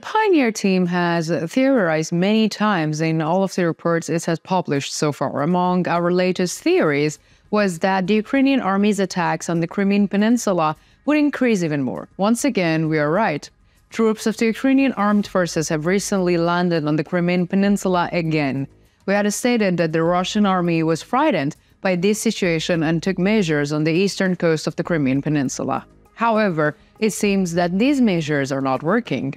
The Pioneer team has theorized many times in all of the reports it has published so far. Among our latest theories was that the Ukrainian army's attacks on the Crimean Peninsula would increase even more. Once again, we are right. Troops of the Ukrainian armed forces have recently landed on the Crimean Peninsula again. We had stated that the Russian army was frightened by this situation and took measures on the eastern coast of the Crimean Peninsula. However, it seems that these measures are not working.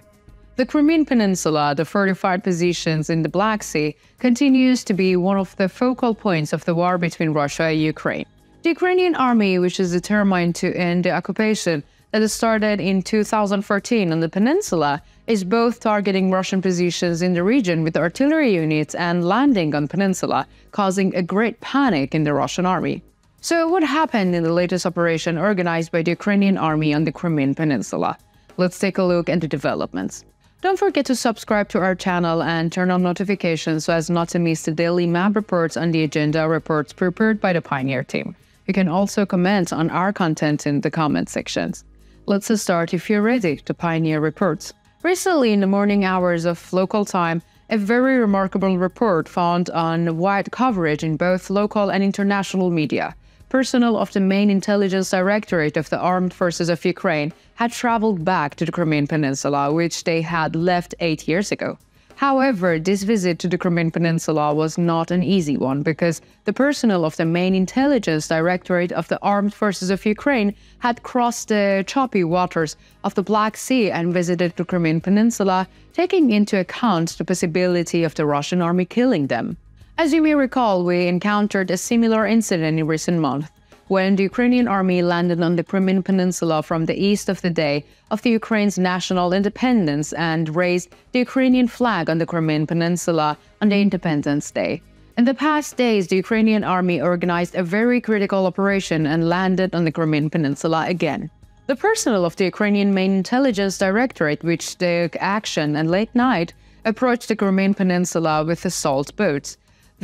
The Crimean Peninsula, the fortified positions in the Black Sea, continues to be one of the focal points of the war between Russia and Ukraine. The Ukrainian army, which is determined to end the occupation that started in 2014 on the peninsula, is both targeting Russian positions in the region with artillery units and landing on the peninsula, causing a great panic in the Russian army. So what happened in the latest operation organized by the Ukrainian army on the Crimean Peninsula? Let's take a look at the developments. Don't forget to subscribe to our channel and turn on notifications so as not to miss the daily map reports and the agenda reports prepared by the Pioneer team. You can also comment on our content in the comment sections. Let's start, if you're ready, the Pioneer reports. Recently, in the morning hours of local time, a very remarkable report found on wide coverage in both local and international media. Personnel of the Main Intelligence Directorate of the Armed Forces of Ukraine had traveled back to the Crimean Peninsula, which they had left 8 years ago. However, this visit to the Crimean Peninsula was not an easy one, because the personnel of the Main Intelligence Directorate of the Armed Forces of Ukraine had crossed the choppy waters of the Black Sea and visited the Crimean Peninsula, taking into account the possibility of the Russian army killing them. As you may recall, we encountered a similar incident in recent months, when the Ukrainian army landed on the Crimean Peninsula from the east of the day of the Ukraine's national independence and raised the Ukrainian flag on the Crimean Peninsula on the Independence Day. In the past days, the Ukrainian army organized a very critical operation and landed on the Crimean Peninsula again. The personnel of the Ukrainian Main Intelligence Directorate, which took action and late night, approached the Crimean Peninsula with assault boats.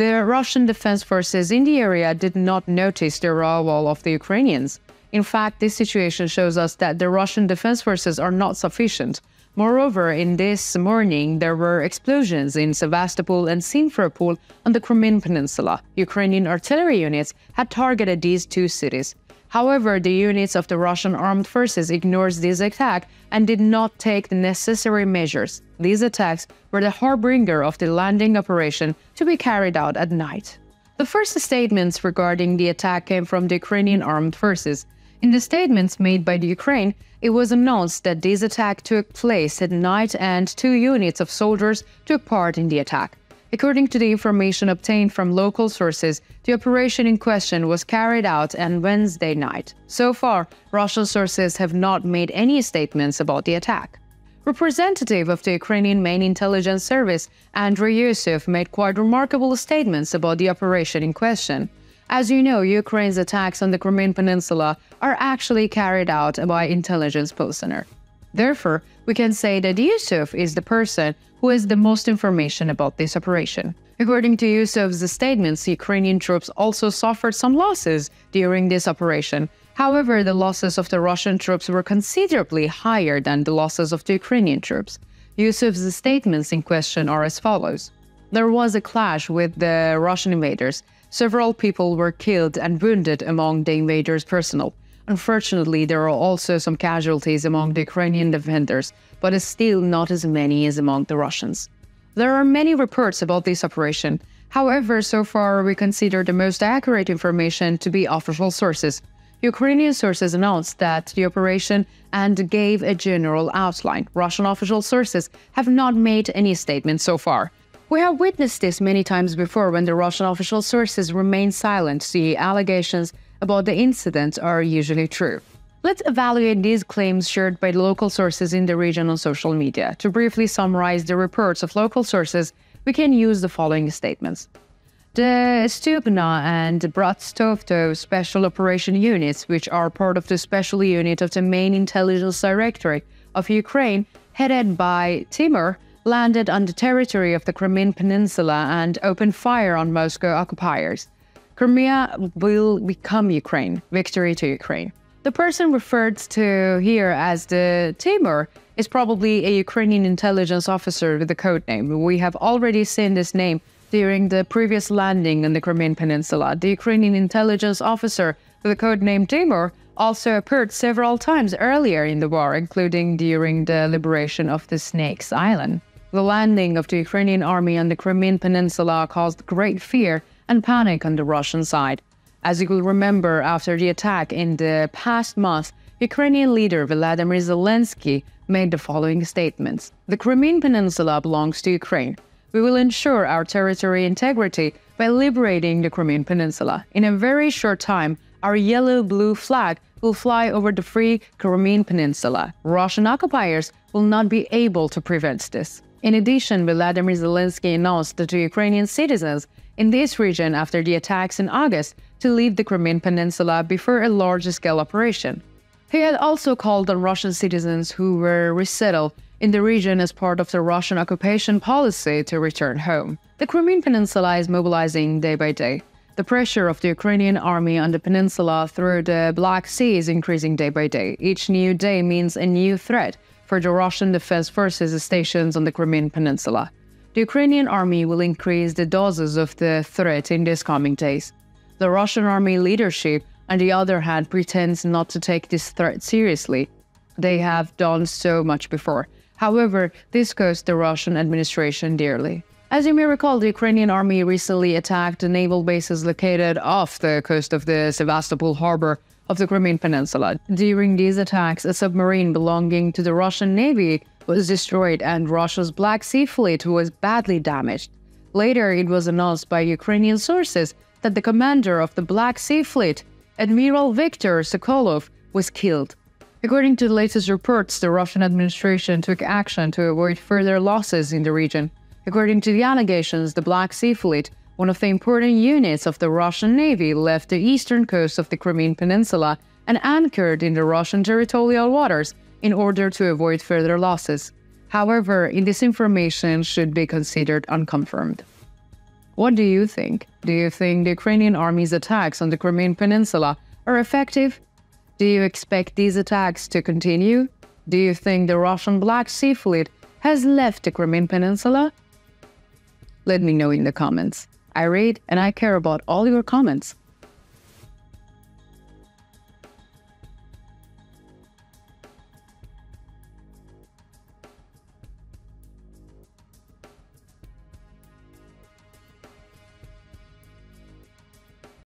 The Russian defense forces in the area did not notice the arrival of the Ukrainians. In fact, this situation shows us that the Russian defense forces are not sufficient. Moreover, in this morning, there were explosions in Sevastopol and Simferopol on the Crimean Peninsula. Ukrainian artillery units had targeted these two cities. However, the units of the Russian armed forces ignored this attack and did not take the necessary measures. These attacks were the harbinger of the landing operation to be carried out at night. The first statements regarding the attack came from the Ukrainian armed forces. In the statements made by the Ukraine, it was announced that this attack took place at night and 2 units of soldiers took part in the attack. According to the information obtained from local sources, the operation in question was carried out on Wednesday night. So far, Russian sources have not made any statements about the attack. Representative of the Ukrainian Main Intelligence Service, Andriy Yusov, made quite remarkable statements about the operation in question. As you know, Ukraine's attacks on the Crimean Peninsula are actually carried out by intelligence personnel. Therefore, we can say that Yusov is the person who has the most information about this operation. According to Yusov's statements, Ukrainian troops also suffered some losses during this operation. However, the losses of the Russian troops were considerably higher than the losses of the Ukrainian troops. Yusov's statements in question are as follows. There was a clash with the Russian invaders. Several people were killed and wounded among the invaders' personnel. Unfortunately, there are also some casualties among the Ukrainian defenders, but still not as many as among the Russians. There are many reports about this operation. However, so far we consider the most accurate information to be official sources. Ukrainian sources announced that the operation and gave a general outline. Russian official sources have not made any statements so far. We have witnessed this many times before when the Russian official sources remain silent. The allegations about the incidents are usually true. Let's evaluate these claims shared by local sources in the region on social media. To briefly summarize the reports of local sources, we can use the following statements. The Stugna and Bratstofto Special Operation Units, which are part of the Special Unit of the Main Intelligence Directorate of Ukraine, headed by Timur, landed on the territory of the Crimean Peninsula and opened fire on Moscow occupiers. Crimea will become Ukraine. Victory to Ukraine. The person referred to here as the Timur is probably a Ukrainian intelligence officer with a code name. We have already seen this name during the previous landing on the Crimean Peninsula. The Ukrainian intelligence officer with the code name Timur also appeared several times earlier in the war, including during the liberation of the Snakes Island. The landing of the Ukrainian army on the Crimean Peninsula caused great fear and panic on the Russian side. As you will remember, after the attack in the past month, Ukrainian leader Volodymyr Zelensky made the following statements. The Crimean Peninsula belongs to Ukraine. We will ensure our territory integrity by liberating the Crimean Peninsula. In a very short time, our yellow-blue flag will fly over the free Crimean Peninsula. Russian occupiers will not be able to prevent this. In addition, Volodymyr Zelensky announced that to Ukrainian citizens in this region after the attacks in August to leave the Crimean Peninsula before a large-scale operation. He had also called on Russian citizens who were resettled in the region as part of the Russian occupation policy to return home. The Crimean Peninsula is mobilizing day by day. The pressure of the Ukrainian army on the peninsula through the Black Sea is increasing day by day. Each new day means a new threat for the Russian Defense Forces stations on the Crimean Peninsula. The Ukrainian army will increase the doses of the threat in these coming days. The Russian army leadership, on the other hand, pretends not to take this threat seriously. They have done so much before. However, this cost the Russian administration dearly. As you may recall, the Ukrainian army recently attacked the naval bases located off the coast of the Sevastopol harbor of the Crimean Peninsula. During these attacks, a submarine belonging to the Russian Navy was destroyed and Russia's Black Sea fleet was badly damaged. Later, it was announced by Ukrainian sources that the commander of the Black Sea fleet, Admiral Viktor Sokolov, was killed. According to the latest reports, the Russian administration took action to avoid further losses in the region. According to the allegations, the Black Sea Fleet, one of the important units of the Russian Navy, left the eastern coast of the Crimean Peninsula and anchored in the Russian territorial waters in order to avoid further losses. However, this information should be considered unconfirmed. What do you think? Do you think the Ukrainian army's attacks on the Crimean Peninsula are effective? Do you expect these attacks to continue? Do you think the Russian Black Sea Fleet has left the Crimean Peninsula? Let me know in the comments. I read and I care about all your comments.